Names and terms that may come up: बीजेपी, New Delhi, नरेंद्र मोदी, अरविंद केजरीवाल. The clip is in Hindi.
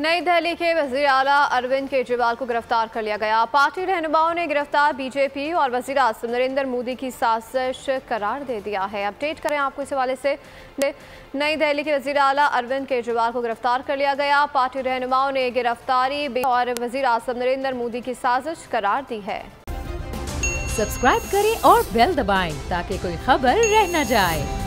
नई दिल्ली के वजीर आला अरविंद केजरीवाल को गिरफ्तार कर लिया गया। पार्टी रहनुमाओं ने गिरफ्तार बीजेपी और वजीर आज़म नरेंद्र मोदी की साजिश करार दे दिया है। अपडेट करें आपको इस हवाले से। नई दिल्ली के वजीर आला अरविंद केजरीवाल को गिरफ्तार कर लिया गया। पार्टी रहनुमाओं ने गिरफ्तारी और वजीर आज़म नरेंद्र मोदी की साजिश करार दी है। सब्सक्राइब करें और बेल दबाएं ताकि कोई खबर रह न जाए।